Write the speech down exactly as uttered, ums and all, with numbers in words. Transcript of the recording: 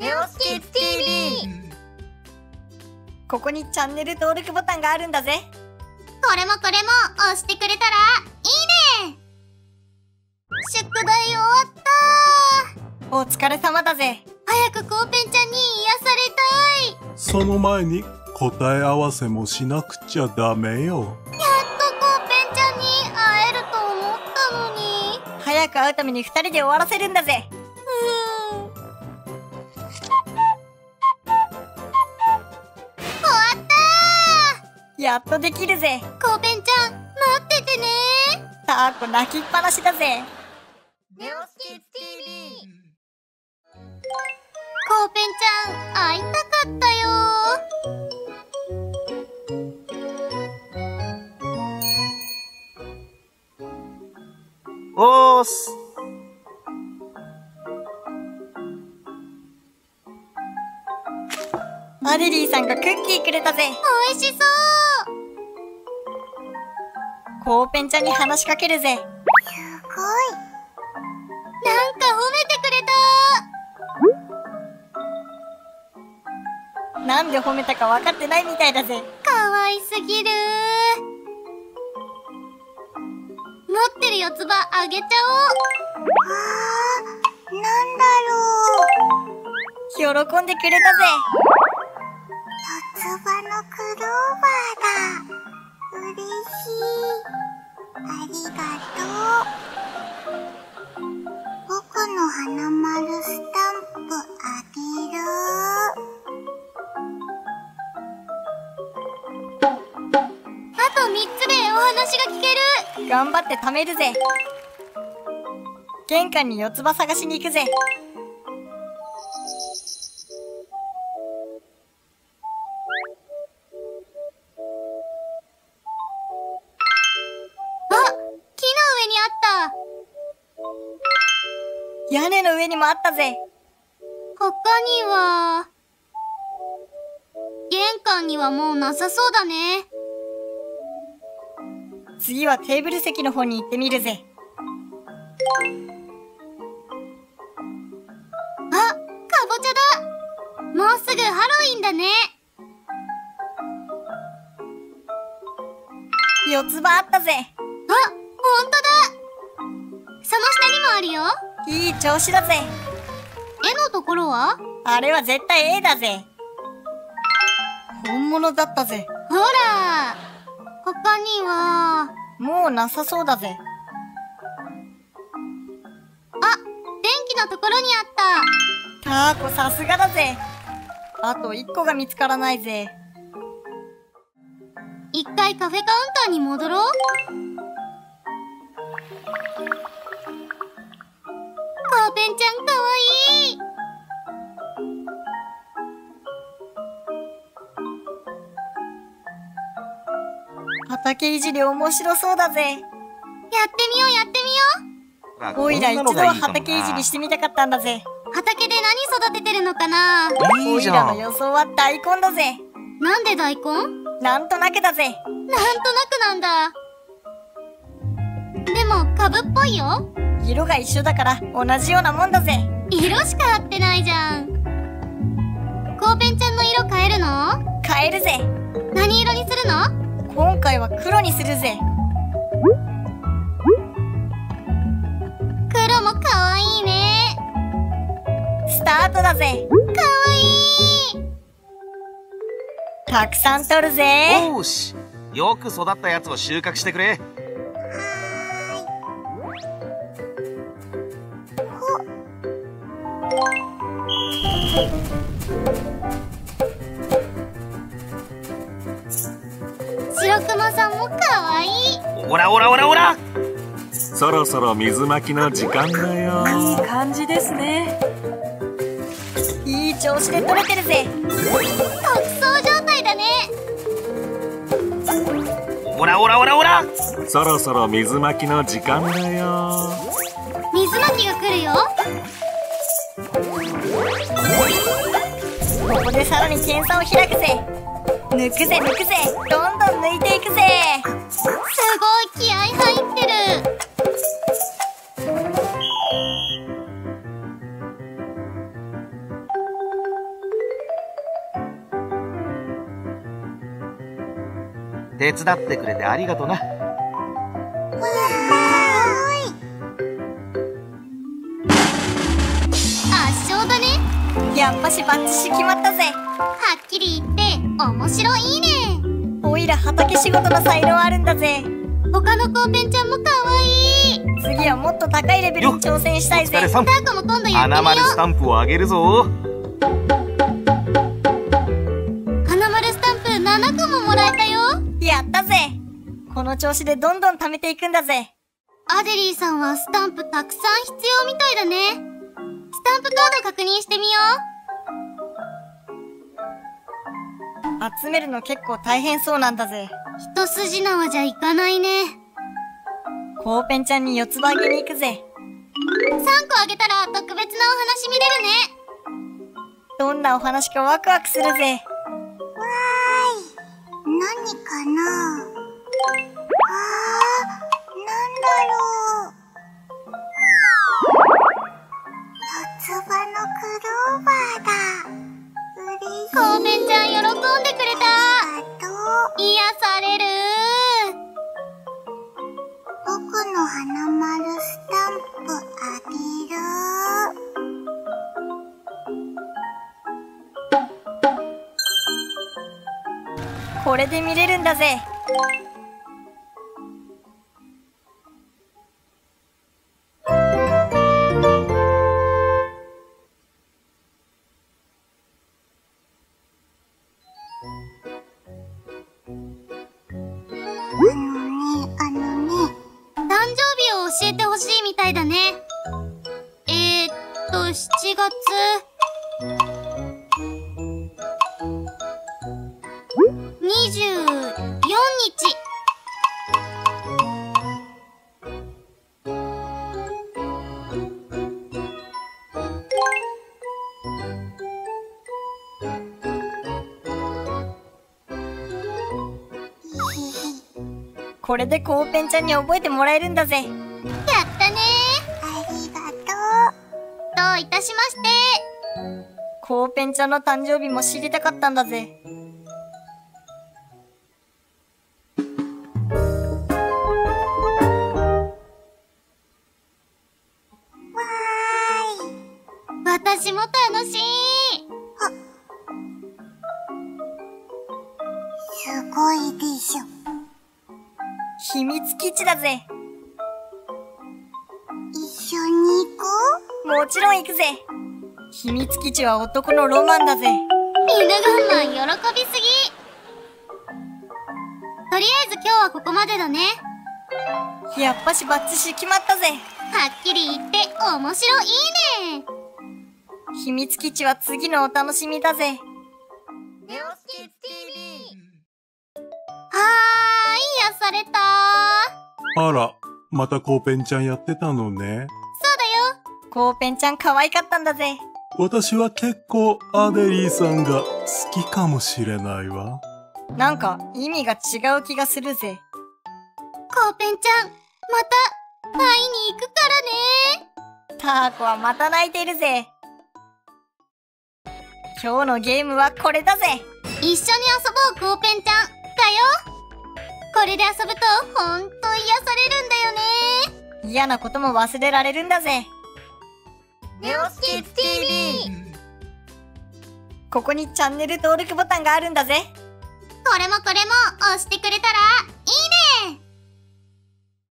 ネオスキッズ ティーブイ。 ここにチャンネル登録ボタンがあるんだぜ。これもこれも押してくれたらいいね。宿題終わったー。お疲れ様だぜ。早くコウペンちゃんに癒されたい。その前に答え合わせもしなくちゃダメよ。やっとコウペンちゃんに会えると思ったのに。早く会うためにふたりで終わらせるんだぜ。やっとできるぜ。コウペンちゃん待っててね。ターコ泣きっぱなしだぜ。ネオスキッズ ティーブイ。 コウペンちゃん会いたかったよ。おーす。アデリーさんがクッキーくれたぜ。おいしそう。コウペンちゃんに話しかけるぜ。すごい。なんか褒めてくれた。なんで褒めたか分かってないみたいだぜ。かわいすぎる。持ってる四つ葉あげちゃおう。あー、なんだろう。喜んでくれたぜ。四つ葉のクローバーだ。嬉しい。ありがとう。僕の花丸スタンプあげる。あとみっつでお話が聞ける。頑張って貯めるぜ。玄関に四つ葉探しに行くぜ。屋根の上にもあったぜ。他には玄関にはもうなさそうだね。次はテーブル席の方に行ってみるぜ。あ、かぼちゃだ。もうすぐハロウィンだね。四つ葉あったぜ。あ、ほんとだ。その下にもあるよ。いい調子だぜ。絵のところは？あれは絶対絵だぜ。本物だったぜ。ほら、他にはもうなさそうだぜ。あ、電気のところにあった。ターコさすがだぜ。あといっこが見つからないぜ。一回カフェカウンターに戻ろう。コウペンちゃんかわいい。畑いじり面白そうだぜ。やってみようやってみよう。おいら一度は畑いじりしてみたかったんだぜ。畑で何育ててるのかな。おいらの予想は大根だぜ。なんで大根？なんとなくだぜ。なんとなくなんだ。でも株っぽいよ。色が一緒だから同じようなもんだぜ。色しか合ってないじゃん。コウペンちゃんの色変えるの？変えるぜ。何色にするの？今回は黒にするぜ。黒もかわいいね。スタートだぜ。かわいい。たくさん取るぜ。よし、よく育ったやつを収穫してくれ。白熊さんもかわいい。オラオラオラオラ。そろそろ水まきの時間だよ。いい感じですね。いい調子で取れてるぜ。特捜状態だね。オラオラオラオラ。そろそろ水まきの時間だよ。水まきが来るよ。ここでさらに点差を開くぜ。抜くぜ抜くぜ。どんどん抜いていくぜ。すごい気合い入ってる。手伝ってくれてありがとな。圧勝だね。やっぱしバッチシ決まったぜ。はっきり言って面白いね。おいら畑仕事の才能あるんだぜ。他のコウペンちゃんも可愛い。次はもっと高いレベルに挑戦したいぜ。タコも今度やってみよう。花丸スタンプをあげるぞ。この調子でどんどん貯めていくんだぜ。アデリーさんはスタンプたくさん必要みたいだね。スタンプカード確認してみよう。集めるの結構大変そうなんだぜ。一筋縄じゃいかないね。コウペンちゃんに四つ葉あげに行くぜ。さんこあげたら特別なお話見れるね。どんなお話かワクワクするぜ。わーい、何かな。これで見れるんだぜ。これでコウペンちゃんに覚えてもらえるんだぜ。やったね。ありがとう。どういたしまして。コウペンちゃんの誕生日も知りたかったんだぜ。わーい、私も楽しい。あ、すごいでしょ。秘密基地だぜ。一緒に行こう。もちろん行くぜ。秘密基地は男のロマンだぜ。みんなが我慢喜びすぎ。とりあえず今日はここまでだね。やっぱしバッチシ決まったぜ。はっきり言って面白いね。秘密基地は次のお楽しみだぜ。ネオスキッズ ティーブイ。 はーい、癒された。あら、またコウペンちゃんやってたのね。そうだよ。コウペンちゃん可愛かったんだぜ。私は結構アデリーさんが好きかもしれないわ。なんか意味が違う気がするぜ。コウペンちゃん、また会いに行くからね。ターコはまた泣いているぜ。今日のゲームはこれだぜ。一緒に遊ぼうコウペンちゃんだよ。これで遊ぶとほんと癒されるんだよね。嫌なことも忘れられるんだぜ。ネオスキッズ ティーブイ。 ここにチャンネル登録ボタンがあるんだぜ。これもこれも押してくれたら